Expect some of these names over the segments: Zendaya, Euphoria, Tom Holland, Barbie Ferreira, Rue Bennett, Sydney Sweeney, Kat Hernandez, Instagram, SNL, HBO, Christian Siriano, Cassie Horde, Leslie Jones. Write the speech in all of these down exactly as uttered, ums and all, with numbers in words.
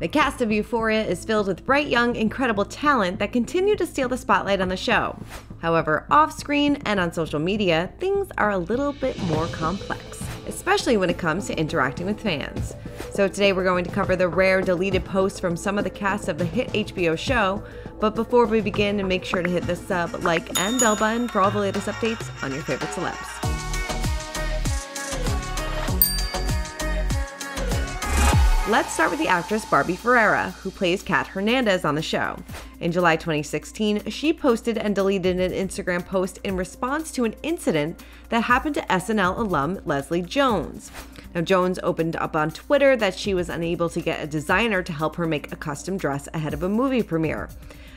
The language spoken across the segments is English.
The cast of Euphoria is filled with bright, young, incredible talent that continue to steal the spotlight on the show. However, off-screen and on social media, things are a little bit more complex, especially when it comes to interacting with fans. So today we're going to cover the rare deleted posts from some of the cast of the hit H B O show, but before we begin, make sure to hit the sub, like, and bell button for all the latest updates on your favorite celebs. Let's start with the actress Barbie Ferreira, who plays Kat Hernandez on the show. In July twenty sixteen, she posted and deleted an Instagram post in response to an incident that happened to S N L alum Leslie Jones. Now, Jones opened up on Twitter that she was unable to get a designer to help her make a custom dress ahead of a movie premiere.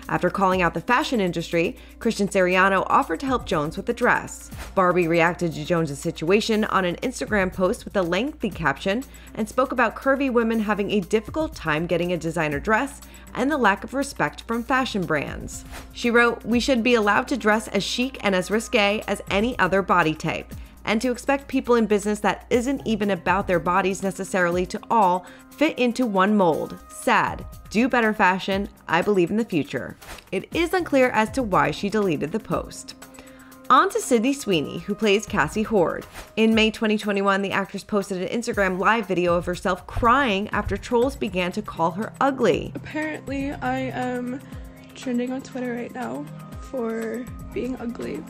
After calling out the fashion industry, Christian Siriano offered to help Jones with the dress. Barbie reacted to Jones' situation on an Instagram post with a lengthy caption and spoke about curvy women having a difficult time getting a designer dress and the lack of respect from fashion brands. She wrote, "We should be allowed to dress as chic and as risque as any other body type, and to expect people in business that isn't even about their bodies necessarily to all fit into one mold. Sad. Do better, fashion. I believe in the future." It is unclear as to why she deleted the post. On to Sydney Sweeney, who plays Cassie Horde. In May twenty twenty-one, the actress posted an Instagram live video of herself crying after trolls began to call her ugly. Apparently, I am trending on Twitter right now for being ugly,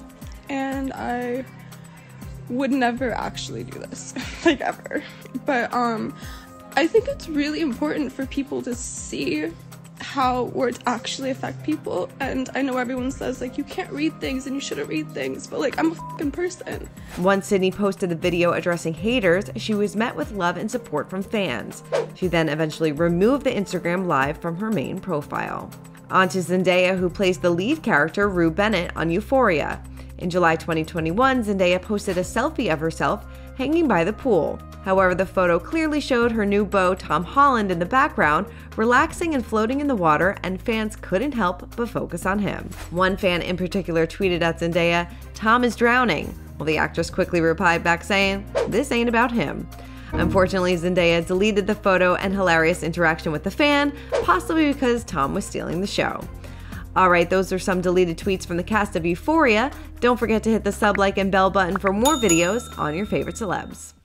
and I would never actually do this, like, ever. But um, I think it's really important for people to see how words actually affect people. And I know everyone says, like, you can't read things and you shouldn't read things, but, like, I'm a fucking person. Once Sydney posted the video addressing haters, she was met with love and support from fans. She then eventually removed the Instagram live from her main profile. On to Zendaya, who plays the lead character Rue Bennett on Euphoria. In July twenty twenty-one, Zendaya posted a selfie of herself hanging by the pool. However, the photo clearly showed her new beau Tom Holland in the background, relaxing and floating in the water, and fans couldn't help but focus on him. One fan in particular tweeted at Zendaya, "Tom is drowning." Well, the actress quickly replied back saying, "This ain't about him." Unfortunately, Zendaya deleted the photo and hilarious interaction with the fan, possibly because Tom was stealing the show. Alright, those are some deleted tweets from the cast of Euphoria. Don't forget to hit the sub, like, and bell button for more videos on your favorite celebs.